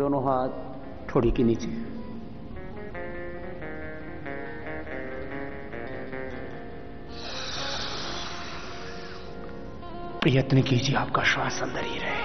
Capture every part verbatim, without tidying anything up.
दोनों हाथ ठोड़ी के नीचे, प्रयत्न कीजिए आपका श्वास अंदर ही रहे।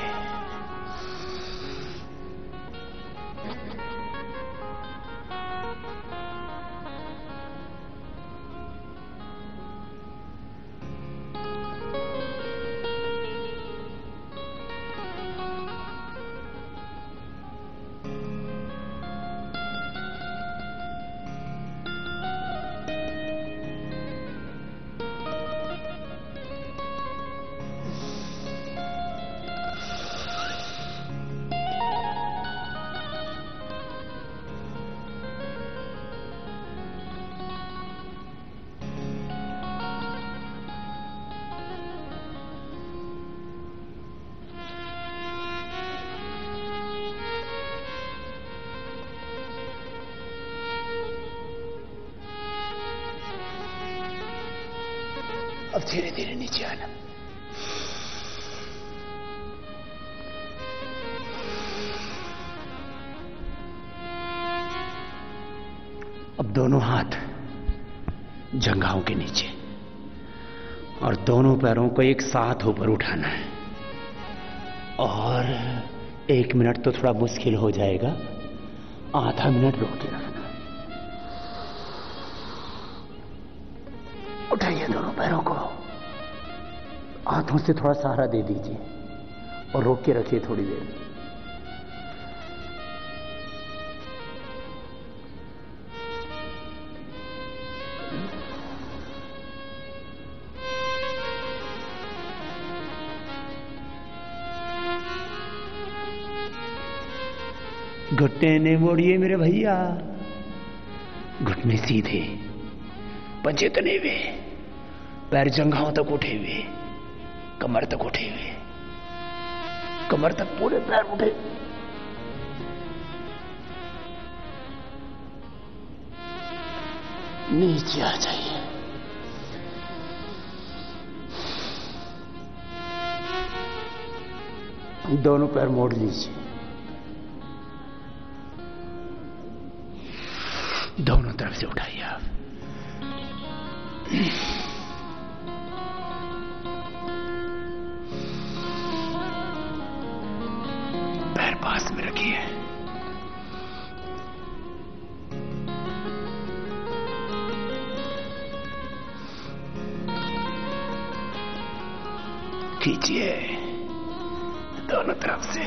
अब धीरे धीरे नीचे आना। अब दोनों हाथ जंघाओं के नीचे और दोनों पैरों को एक साथ ऊपर उठाना है। और एक मिनट तो थोड़ा मुश्किल हो जाएगा, आधा मिनट रोक के रखना। उठाइए दोनों पैरों को, हाथों से थोड़ा सहारा दे दीजिए और रोक के रखिए थोड़ी देर। घुटने नहीं मोड़िए मेरे भैया, घुटने सीधे, पंजे तने हुए, पैर जंघाओं तक उठे हुए, कमर तक उठे हुए, कमर तक पूरे पैर उठे। नीचे आ जाइए। दोनों पैर मोड़ लीजिए, दोनों तरफ से उठाइए आप। पैर पास में रखिए। खींचिए दोनों तरफ से।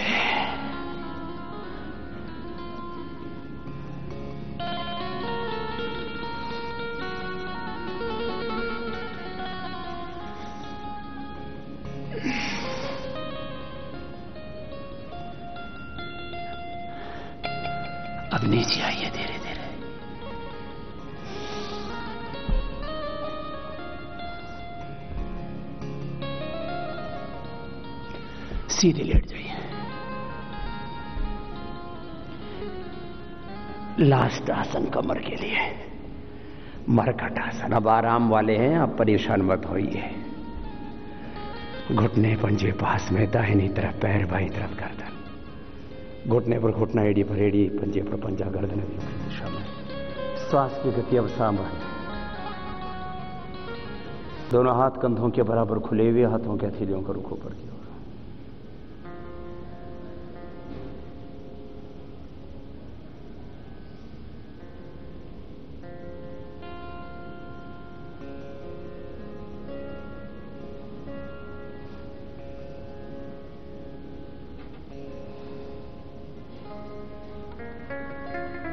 अब नीचे आइए धीरे धीरे। सीधे लेट जाइए। लास्ट आसन कमर के लिए मरकट आसन। अब आराम वाले हैं, आप परेशान मत होइए। घुटने पंजे पास में, दाहिनी तरफ पैर, बाई तरफ गर्दन। घुटने पर घुटना, एड़ी पर एड़ी, पंजे पर पंजा, गर्दन की दिशा में। श्वास की गति अब सामान्य। दोनों हाथ कंधों के बराबर खुले हुए, हाथों के हथेलियों का रुख ऊपर की ओर।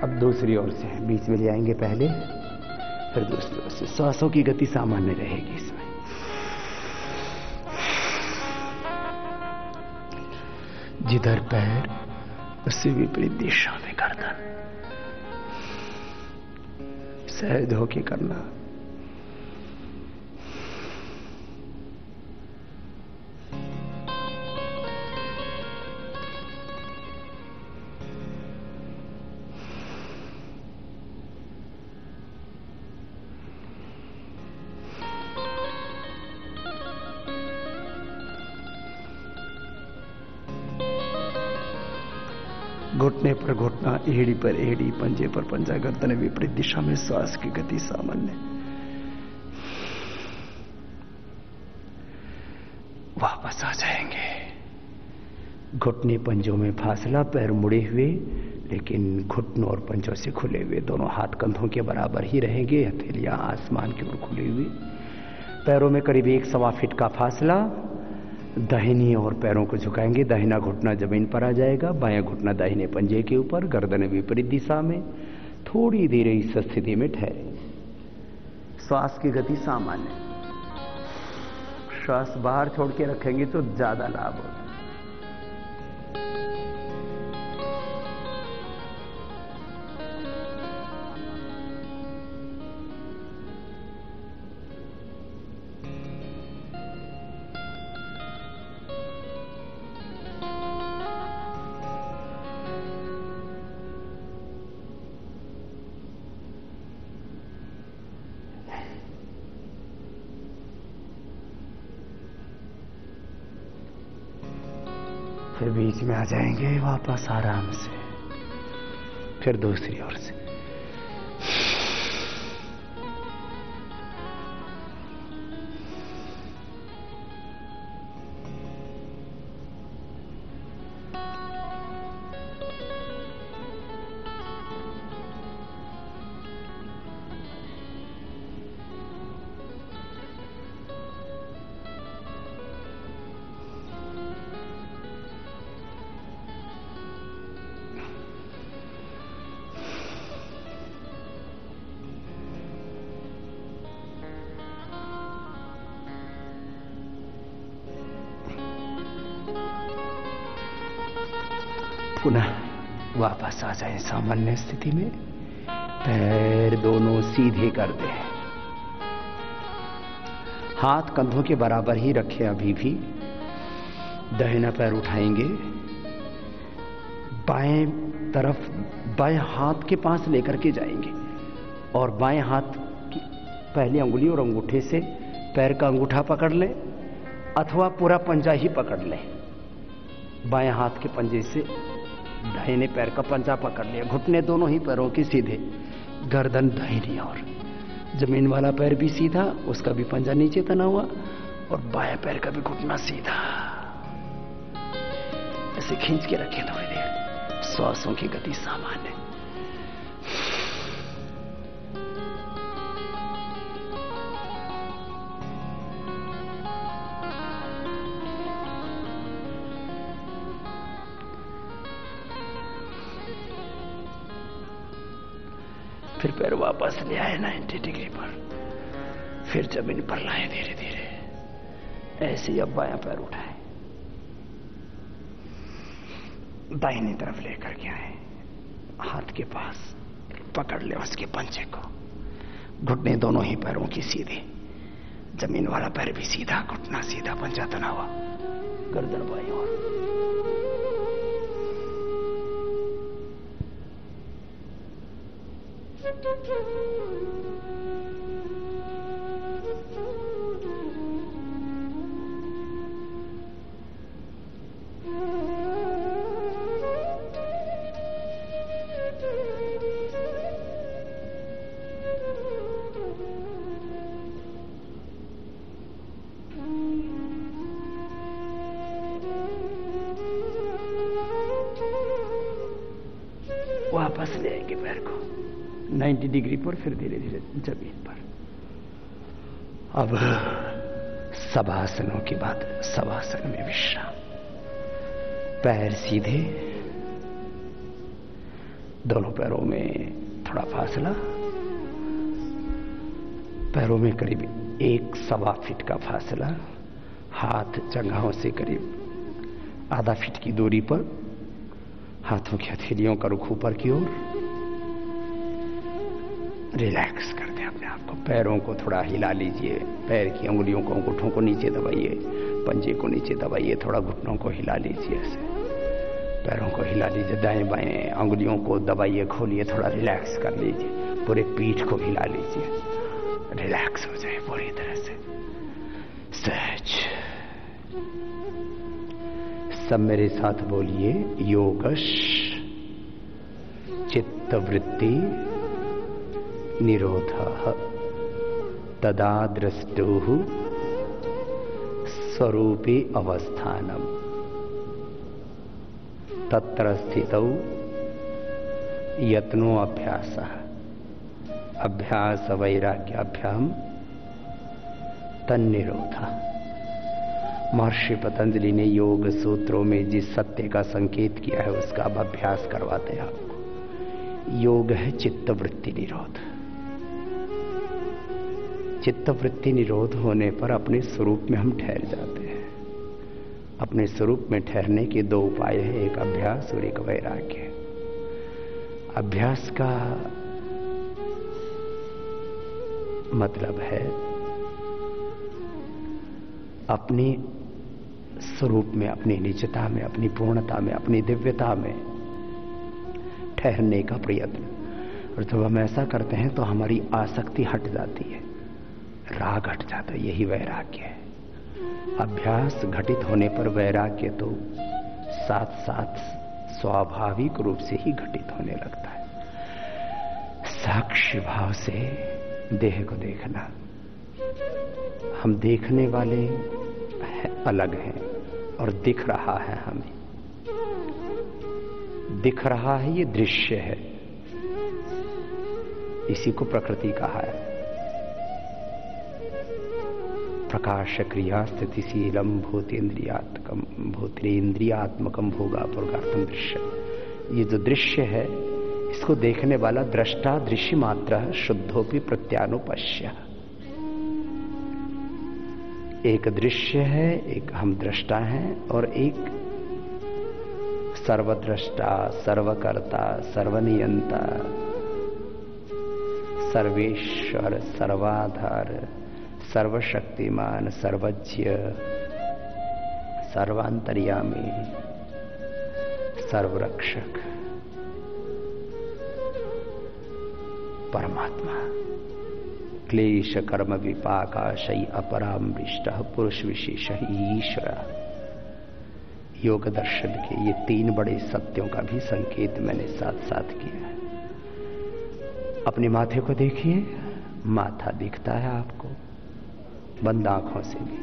अब दूसरी ओर से बीच में ले आएंगे पहले, फिर दूसरी ओर से। श्वासों की गति सामान्य रहेगी इसमें। जिधर पैर उससे विपरीत दिशा में गर्दन। सहज होके करना। घुटने पर घुटना, एड़ी पर एड़ी, पंजे पर पंजा, गर्दन विपरीत दिशा में, श्वास की गति सामान्य। वापस आ जाएंगे। घुटने पंजों में फासला, पैर मुड़े हुए लेकिन घुटनों और पंजों से खुले हुए, दोनों हाथ कंधों के बराबर ही रहेंगे, हथेलियां आसमान की ओर खुली हुई, पैरों में करीब एक सवा फीट का फासला। दाहिनी और पैरों को झुकाएंगे, दाहिना घुटना जमीन पर आ जाएगा, बायां घुटना दाहिने पंजे के ऊपर, गर्दन विपरीत दिशा में। थोड़ी देर इस स्थिति में ठहरे, श्वास की गति सामान्य। श्वास बाहर छोड़ के रखेंगे तो ज्यादा लाभ होगा। फिर बीच में आ जाएंगे वापस आराम से, फिर दूसरी ओर से। पुनः वापस आ जाए सामान्य स्थिति में, पैर दोनों सीधे कर दे, हाथ कंधों के बराबर ही रखे। अभी भी दाहिना पैर उठाएंगे, बाएं तरफ बाएं हाथ के पास लेकर के जाएंगे और बाएं हाथ की पहली अंगुली और अंगूठे से पैर का अंगूठा पकड़ लें अथवा पूरा पंजा ही पकड़ लें। बाएं हाथ के पंजे से दाहिने पैर का पंजा पकड़ लिया, घुटने दोनों ही पैरों के सीधे, गर्दन दाहिनी और जमीन वाला पैर भी सीधा, उसका भी पंजा नीचे तना हुआ और बाएं पैर का भी घुटना सीधा। ऐसे खींच के रखें थोड़ी देर, श्वासों की गति सामान्य। फिर पैर वापस ले आए नब्बे डिग्री पर, फिर जमीन पर लाए धीरे धीरे। ऐसे ही अब बायां पैर उठाए, दाहिनी तरफ लेकर के आए, हाथ के पास पकड़ ले उसके पंजे को, घुटने दोनों ही पैरों की सीधे, जमीन वाला पैर भी सीधा, घुटना सीधा, पंजा तना हुआ, गर्दन बाई और। वापस ले आएंगे पैर को नब्बे डिग्री पर, फिर धीरे धीरे जमीन पर। अब शवासनों के बाद शवासन में विश्राम। पैर सीधे, दोनों पैरों में थोड़ा फासला, पैरों में करीब एक सवा फीट का फासला, हाथ जंघाओं से करीब आधा फीट की दूरी पर, हाथों की हथेलियों का रुख ऊपर की ओर। रिलैक्स कर दें अपने आप को, पैरों को थोड़ा हिला लीजिए, पैर की उंगलियों को, अंगूठों को नीचे दबाइए, पंजे को नीचे दबाइए, थोड़ा घुटनों को हिला लीजिए, ऐसे पैरों को हिला लीजिए, दाएं बाएं उंगलियों को दबाइए, खोलिए, थोड़ा रिलैक्स कर लीजिए, पूरे पीठ को हिला लीजिए, रिलैक्स हो जाए पूरी तरह से। सहज, सब मेरे साथ बोलिए, योगश चित्तवृत्ति निरोधः तदा द्रष्टुः स्वरूपी अवस्थानम तत्र स्थितौ यत्नो अभ्यासः अभ्यास वैराग्याभ्याम तन्निरोधः। महर्षि पतंजलि ने योग सूत्रों में जिस सत्य का संकेत किया है उसका अब अभ्यास करवाते हैं आपको। योग है चित्तवृत्ति निरोध। चित्तवृत्ति निरोध होने पर अपने स्वरूप में हम ठहर जाते हैं। अपने स्वरूप में ठहरने के दो उपाय हैं, एक अभ्यास और एक वैराग्य। अभ्यास का मतलब है अपने स्वरूप में, अपनी निजता में, अपनी पूर्णता में, अपनी दिव्यता में ठहरने का प्रयत्न। और जब हम ऐसा करते हैं तो हमारी आसक्ति हट जाती है, राग हट जाता है, यही वैराग्य है। अभ्यास घटित होने पर वैराग्य तो साथ साथ स्वाभाविक रूप से ही घटित होने लगता है। साक्षी भाव से देह को देखना, हम देखने वाले है, अलग हैं और दिख रहा है, हमें दिख रहा है, ये दृश्य है, इसी को प्रकृति कहा है। प्रकाश क्रिया स्थितिशीलम भूतेन्द्रियात्मकम भूतेन्द्रियात्मकम भोगापवर्गार्थम दृश्य। ये जो दृश्य है इसको देखने वाला दृष्टा दृश्य मात्र शुद्धोपि प्रत्यानुपश्य। एक दृश्य है, एक हम दृष्टा हैं और एक सर्वद्रष्टा सर्वकर्ता सर्वनियंता सर्वेश्वर सर्वाधार सर्वशक्तिमान सर्वज्ञ सर्वांतर्यामी सर्वरक्षक परमात्मा। क्लेश कर्म विपाकाशय अपरामृष्ट पुरुष विशेष ईश्वर। योग दर्शन के ये तीन बड़े सत्यों का भी संकेत मैंने साथ साथ किया है। अपने माथे को देखिए, माथा दिखता है आपको, बंद आंखों से भी,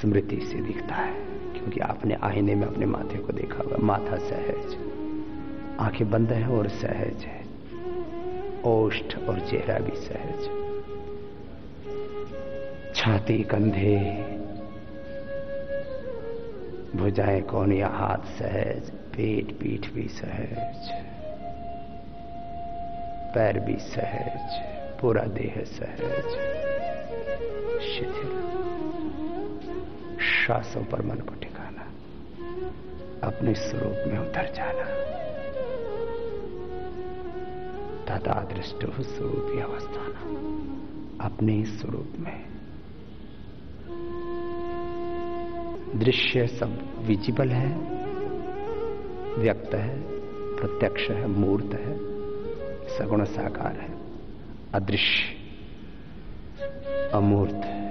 स्मृति से दिखता है, क्योंकि आपने आईने में अपने माथे को देखा होगा। माथा सहज, आंखें बंद है और सहज है, ओष्ठ और चेहरा भी सहज, छाती कंधे भुजाएं कौन या हाथ सहज, पेट पीठ भी सहज, पैर भी सहज, पूरा देह सहज। श्वासों पर मन को ठिकाना, अपने स्वरूप में उतर जाना, तथा दृष्टो स्वरूपी अवस्थाना, अपने स्वरूप में। दृश्य सब विजिबल है, व्यक्त है, प्रत्यक्ष है, मूर्त है, सगुण साकार है। अदृश्य अमूर्त है,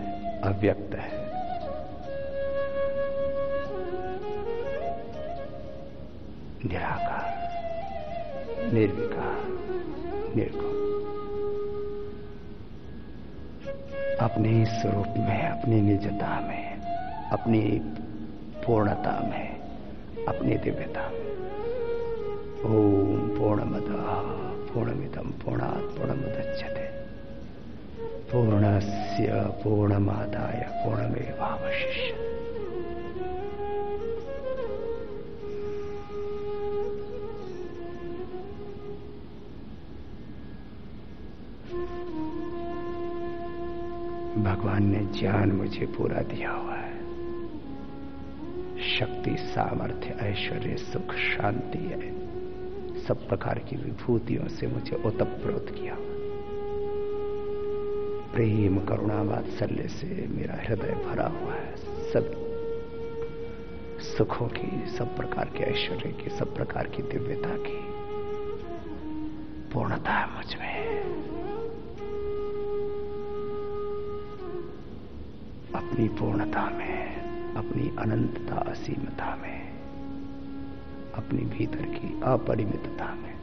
अव्यक्त है। निराकार, निर्विकार, निर्गुण। अपने स्वरूप में, अपनी निजता में, अपनी पूर्णता में, अपनी दिव्यता में। ओम पूर्णमदः पूर्णमिदं पूर्णात् पूर्णमुदच्यते पूर्णस्य पूर्णमादाय पूर्णमेवावशिष्यते। भगवान ने ज्ञान मुझे पूरा दिया हुआ है, शक्ति, सामर्थ्य, ऐश्वर्य, सुख, शांति है, सब प्रकार की विभूतियों से मुझे ओतप्रोत किया हुआ। प्रेम करुणा वात्सल्य से मेरा हृदय भरा हुआ है, सब सुखों की, सब प्रकार के ऐश्वर्य की, सब प्रकार की दिव्यता की पूर्णता है मुझ में। अपनी पूर्णता में, अपनी अनंतता, असीमता में अपनी भीतर की अपरिमितता में,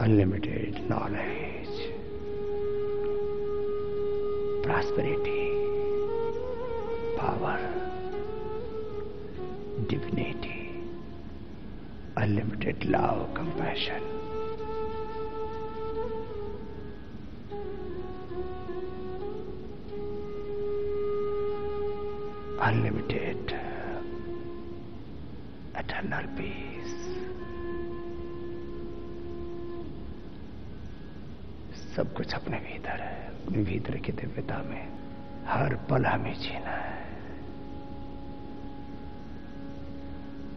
unlimited knowledge, prosperity, power, dignity, unlimited love, compassion, unlimited eternal peace। सब कुछ अपने भीतर है, अपने भीतर की दिव्यता में हर पल हमें जीना है।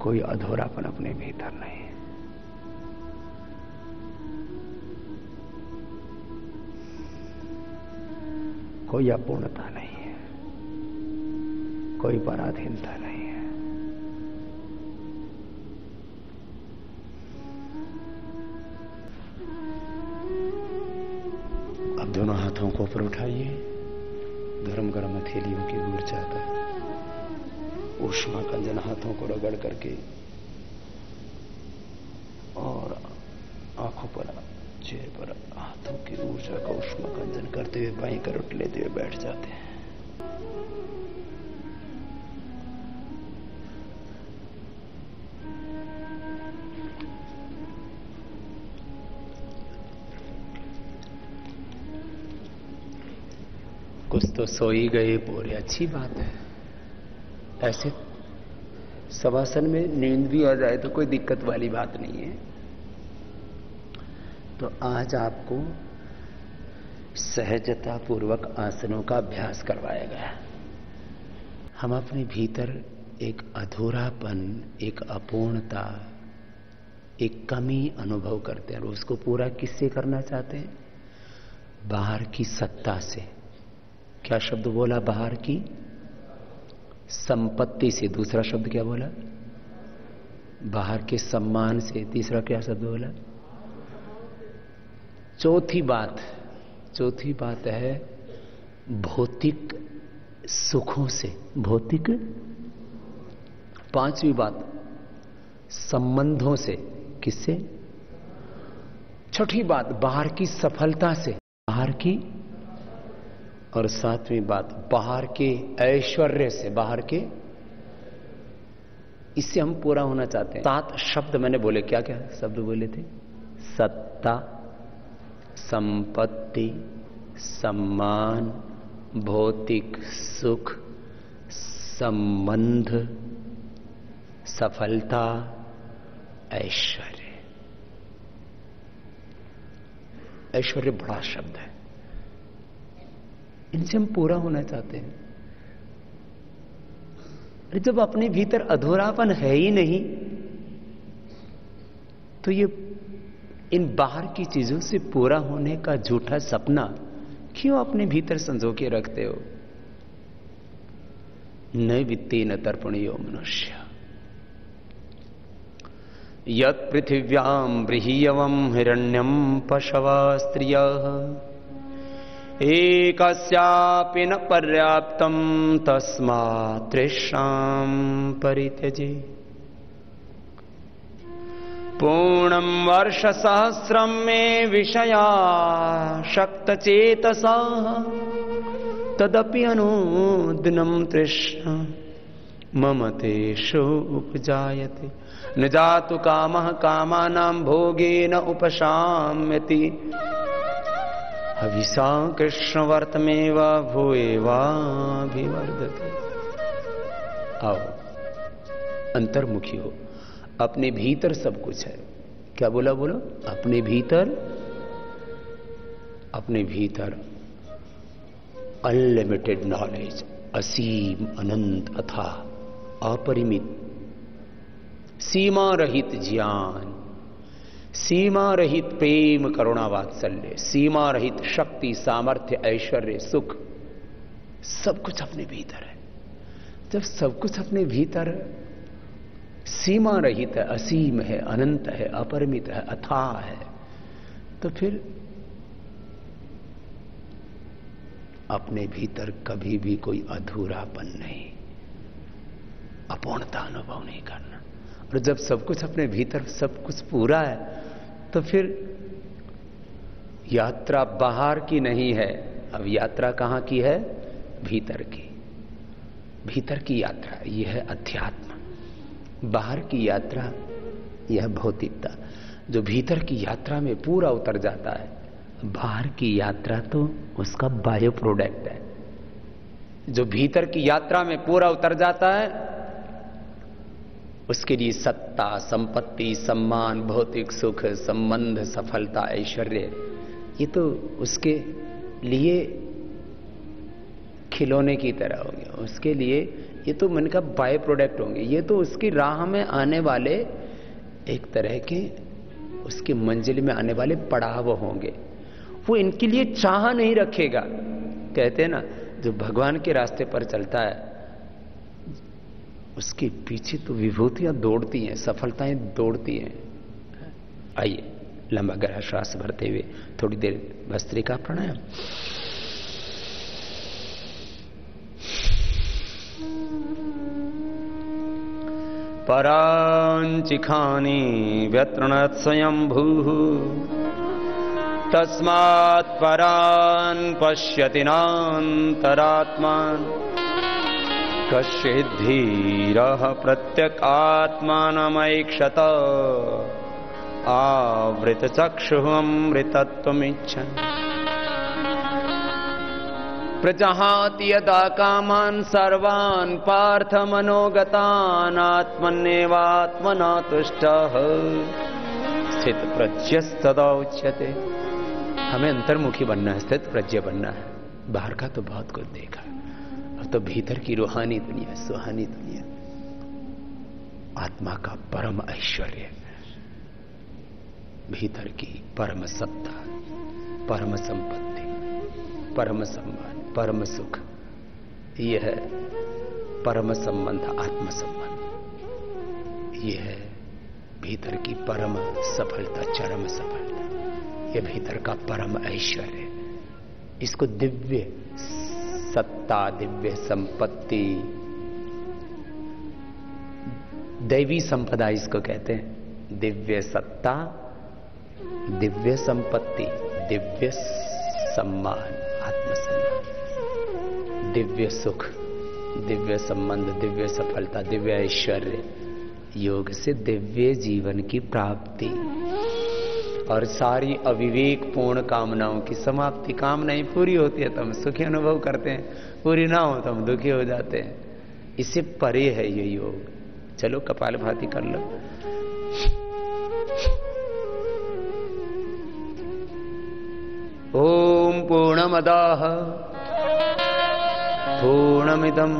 कोई अधूरापन अपने भीतर नहीं है। कोई अपूर्णता नहीं है, कोई पराधीनता नहीं है। दोनों हाथों को ऊपर उठाइए। गर्म गर्म हथेलियों की दूर जाता है ऊष्मा कंजन हाथों को रगड़ करके और आंखों पर, चेहरे पर हाथों की ऊर्जा का ऊष्मा कंजन करते हुए बाई करवट लेते हुए बैठ जाते हैं। कुछ तो सो ही गए बोले, अच्छी बात है। ऐसे शवासन में नींद भी आ जाए तो कोई दिक्कत वाली बात नहीं है। तो आज आपको सहजता पूर्वक आसनों का अभ्यास करवाया गया। हम अपने भीतर एक अधूरापन, एक अपूर्णता, एक कमी अनुभव करते हैं और उसको पूरा किससे करना चाहते हैं? बाहर की सत्ता से। क्या शब्द बोला? बाहर की संपत्ति से। दूसरा शब्द क्या बोला? बाहर के सम्मान से। तीसरा क्या शब्द बोला? चौथी बात, चौथी बात है भौतिक सुखों से, भौतिक। पांचवी बात संबंधों से, किससे? छठी बात बाहर की सफलता से, बाहर की। और सातवीं बात बाहर के ऐश्वर्य से, बाहर के। इससे हम पूरा होना चाहते हैं। सात शब्द मैंने बोले। क्या क्या शब्द बोले थे? सत्ता, संपत्ति, सम्मान, भौतिक सुख, संबंध, सफलता, ऐश्वर्य। ऐश्वर्य बड़ा शब्द है, इनसे हम पूरा होना चाहते हैं। अरे जब अपने भीतर अधूरापन है ही नहीं तो ये इन बाहर की चीजों से पूरा होने का झूठा सपना क्यों अपने भीतर संजो के रखते हो? नैवित्ते न तर्पणीयो मनुष्य यत् पृथिव्यां बृहीयवं हिरण्यं पशवा स्त्रियः एकस्यापि न पर्याप्तं तस्मात् तृष्णां परित्यजे पूर्णं वर्षसहस्रं मे विषया शक्तचेतसा तदपि अनुदिनं तृष्णा मम तेषु उपजायते न जातु कामः कामानां भोगेन उपशाम्यति हविषा कृष्णवर्तमेव भूयेवाभिवर्धते। आओ अंतर्मुखी हो, अपने भीतर सब कुछ है। क्या बोला? बोलो अपने भीतर, अपने भीतर अनलिमिटेड नॉलेज, असीम, अनंत, अथाह, अपरिमित, सीमा रहित ज्ञान, सीमा रहित प्रेम, करुणा, वात्सल्य, सीमा रहित शक्ति, सामर्थ्य, ऐश्वर्य, सुख, सब कुछ अपने भीतर है। जब सब कुछ अपने भीतर सीमा रहित है, असीम है, अनंत है, अपरिमित है, अथाह है, तो फिर अपने भीतर कभी भी कोई अधूरापन नहीं, अपूर्णता अनुभव नहीं करना। और जब सब कुछ अपने भीतर सब कुछ पूरा है तो फिर यात्रा बाहर की नहीं है, अब यात्रा कहाँ की है? भीतर की। भीतर की यात्रा यह है अध्यात्म, बाहर की यात्रा यह भौतिकता। जो भीतर की यात्रा में पूरा उतर जाता है, बाहर की यात्रा तो उसका बायो प्रोडक्ट है। जो भीतर की यात्रा में पूरा उतर जाता है उसके लिए सत्ता, संपत्ति, सम्मान, भौतिक सुख, संबंध, सफलता, ऐश्वर्य, ये तो उसके लिए खिलौने की तरह होंगे। उसके लिए ये तो मन का बाय प्रोडक्ट होंगे, ये तो उसकी राह में आने वाले एक तरह के उसके मंजिल में आने वाले पड़ाव होंगे। वो इनके लिए चाह नहीं रखेगा। कहते हैं ना, जो भगवान के रास्ते पर चलता है उसके पीछे तो विभूतियां दौड़ती हैं, सफलताएं दौड़ती हैं। आइए लंबा गहरा श्वास भरते हुए थोड़ी देर भस्त्रिका प्राणायाम। परांचिखानि व्यतृणत स्वयंभूः तस्मात् परान् पश्यति नान्तरात्मान् कश्चित् धीरः प्रत्यगात्मानमैक्षत आवृतचक्षुः अमृतत्वमिच्छन् प्रजहाति यदा कामान् सर्वान् पार्थ मनोगतान् आत्मन्नेवात्मना तुष्टः स्थित प्रज्ञस्तदा उच्यते। हमें अंतर्मुखी बनना है, स्थित प्रज्ञ बनना है। बाहर का तो बहुत कुछ देखा, अब तो भीतर की रूहानी दुनिया, सुहानी दुनिया, आत्मा का परम ऐश्वर्य, भीतर की परम सत्ता, परम संपत्ति, परम सम्मान, परम सुख, यह है परम संबंध, आत्म संबंध, यह है भीतर की परम सफलता, चरम सफलता, भीतर का परम ऐश्वर्य। इसको दिव्य सत्ता, दिव्य संपत्ति, दैवी संपदा इसको कहते हैं। दिव्य सत्ता, दिव्य संपत्ति, दिव्य सम्मान, आत्मसम्मान, दिव्य सुख, दिव्य संबंध, दिव्य सफलता, दिव्य ऐश्वर्य, योग से दिव्य जीवन की प्राप्ति और सारी अविवेक पूर्ण कामनाओं की समाप्ति। कामनाएं पूरी होती है तो हम सुखी अनुभव करते हैं, पूरी ना हो तो हम दुखी हो जाते हैं। इससे परे है ये योग। चलो कपालभाति कर लो। ओम पूर्णमदाः पूर्णमिदं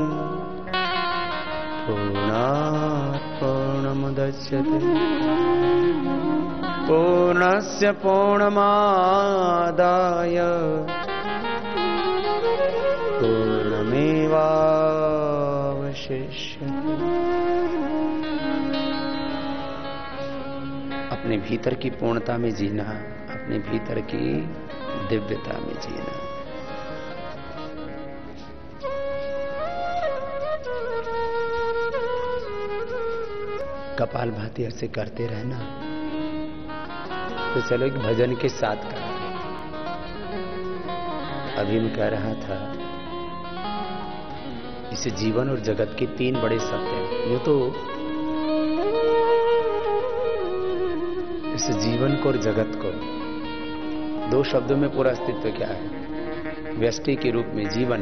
पूर्णात् पूर्णमुदच्यते पूर्णस्य पूर्णमादाय पूर्णमेवावशिष्यते। अपने भीतर की पूर्णता में जीना, अपने भीतर की दिव्यता में जीना। कपालभाति ऐसे करते रहना। तो चलो एक भजन के साथ करें। अभी मैं कह रहा था इसे जीवन और जगत के तीन बड़े सत्य हैं। यूं तो इस जीवन को और जगत को दो शब्दों में पूरा अस्तित्व क्या है? व्यष्टि के रूप में जीवन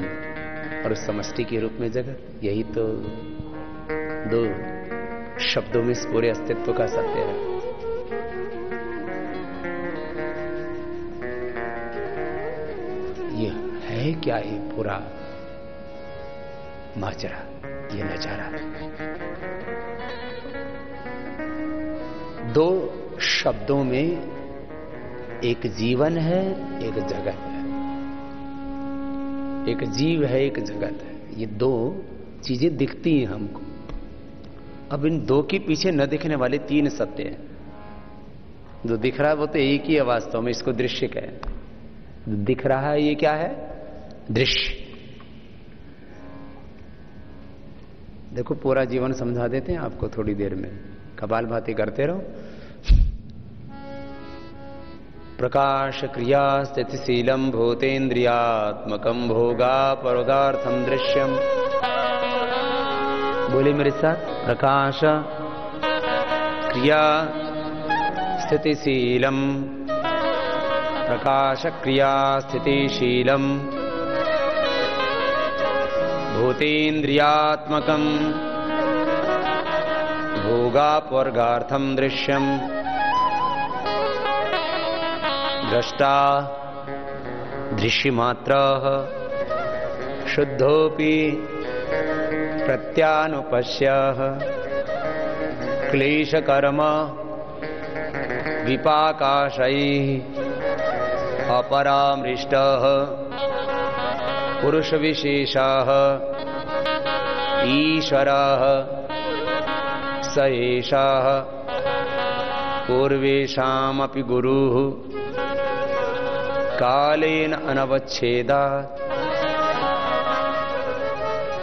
और समष्टि के रूप में जगत। यही तो दो शब्दों में इस पूरे अस्तित्व का सत्य है। क्या ही पूरा माजरा, ये नजारा दो शब्दों में, एक जीवन है एक जगत है, एक जीव है एक जगत है। ये दो चीजें दिखती हैं हमको। अब इन दो के पीछे न दिखने वाले तीन सत्य हैं। जो दिख रहा है वो तो एक ही है वास्तव में, इसको दृश्य कहें। दिख रहा है ये क्या है? दृश्य। देखो पूरा जीवन समझा देते हैं आपको थोड़ी देर में। कपालभाति करते रहो। प्रकाश क्रिया स्थितिशीलम भूतेन्द्रियात्मकम भोगा परोगार्थम दृश्यम। बोले मेरे साथ, प्रकाश क्रिया स्थितिशीलम, प्रकाश क्रिया स्थितिशीलम भूतेन्द्रियात्मकं भोगापवर्गार्थं दृश्यम। दृष्टा दृश्यमात्रः शुद्धोऽपि प्रत्यानुपश्यः क्लेशकर्म विपाकाशैः अपरामृष्टः पुरुषविशेषः ईश्वरः स एषः पूर्वेषामपि गुरुः कालेन अनवच्छेदात्।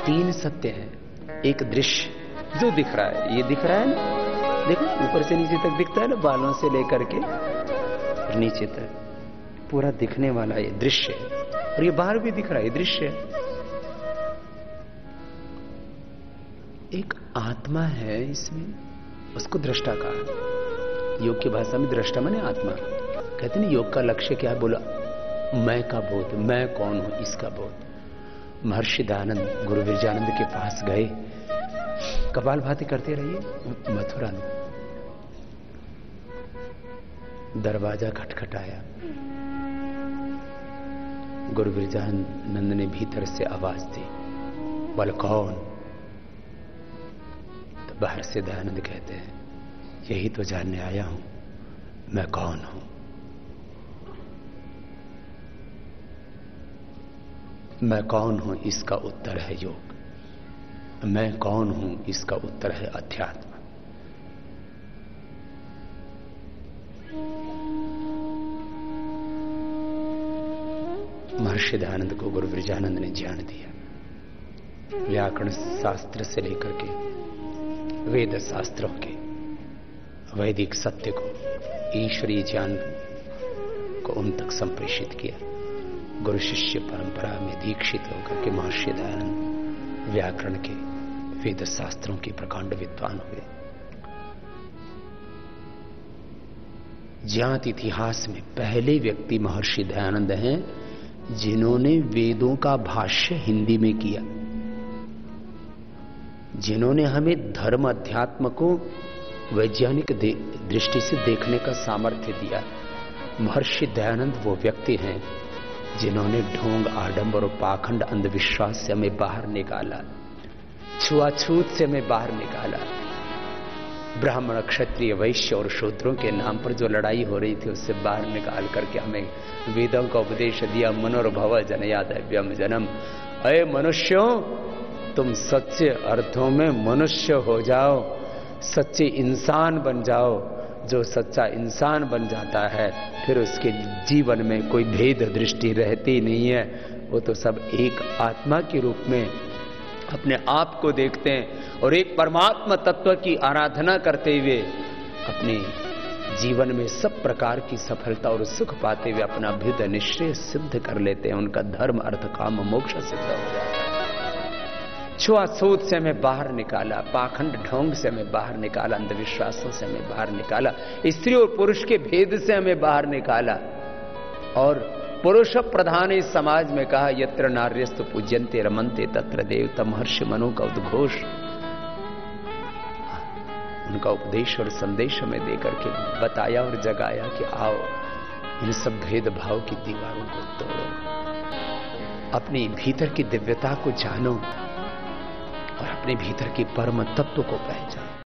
तीन सत्य हैं। एक दृश्य जो दिख रहा है, ये दिख रहा है ना, देखो ऊपर से नीचे तक दिखता है ना, बालों से लेकर के नीचे तक पूरा दिखने वाला ये दृश्य है। और ये बाहर भी दिख रहा है, दृश्य है। एक आत्मा है इसमें, उसको दृष्टा कहा। योग की भाषा में दृष्टा माने आत्मा। कहते ना योग का लक्ष्य क्या है, बोला मैं का बोध, मैं कौन हूं इसका बोध। महर्षि दयानंद गुरु विरजानंद के पास गए, कपालभाति करते रहिए। मथुरा में दरवाजा खटखटाया, गुरु विरजानंद ने भीतर से आवाज दी, बोले कौन। तो बाहर से दयानंद कहते हैं, यही तो जानने आया हूं मैं कौन हूं। मैं कौन हूं इसका उत्तर है योग, मैं कौन हूं इसका उत्तर है अध्यात्म। महर्षि दयानंद को गुरु विरजानंद ने ज्ञान दिया। व्याकरण शास्त्र से लेकर के वेद शास्त्रों के वैदिक सत्य को, ईश्वरीय ज्ञान को उन तक संप्रेषित किया। गुरु शिष्य परंपरा में दीक्षित होकर के महर्षि दयानंद व्याकरण के, वेद शास्त्रों के प्रकांड विद्वान हुए। ज्ञात इतिहास में पहले व्यक्ति महर्षि दयानंद हैं जिन्होंने वेदों का भाष्य हिंदी में किया, जिन्होंने हमें धर्म अध्यात्म को वैज्ञानिक दृष्टि से देखने का सामर्थ्य दिया। महर्षि दयानंद वो व्यक्ति हैं जिन्होंने ढोंग, आडंबर और पाखंड, अंधविश्वास से हमें बाहर निकाला, छुआछूत से हमें बाहर निकाला। ब्राह्मण, क्षत्रिय, वैश्य और शूद्रों के नाम पर जो लड़ाई हो रही थी, उससे बाहर निकाल करके हमें वेदों का उपदेश दिया। मनोर्भव जनयातव्यम जनम, अये मनुष्यों तुम सच्चे अर्थों में मनुष्य हो जाओ, सच्चे इंसान बन जाओ। जो सच्चा इंसान बन जाता है फिर उसके जीवन में कोई भेद दृष्टि रहती नहीं है। वो तो सब एक आत्मा के रूप में अपने आप को देखते हैं और एक परमात्मा तत्व की आराधना करते हुए अपने जीवन में सब प्रकार की सफलता और सुख पाते हुए अपना अभिष्ट निश्चय सिद्ध कर लेते हैं। उनका धर्म, अर्थ, काम, मोक्ष सिद्ध हो जाता है। छुआछूत से हमें बाहर निकाला, पाखंड, ढोंग से हमें बाहर निकाला, अंधविश्वासों से हमें बाहर निकाला, स्त्री और पुरुष के भेद से हमें बाहर निकाला और पुरुष प्रधान इस समाज में कहा, यत्र नार्यस्तु पूज्यन्ते रमन्ते तत्र देवता। महर्षि मनु का उद्घोष, उनका उपदेश और संदेश हमें देकर के बताया और जगाया कि आओ इन सब भेदभाव की दीवारों को तोड़ो, अपने भीतर की दिव्यता को जानो और अपने भीतर की परम तत्व को पहचानो।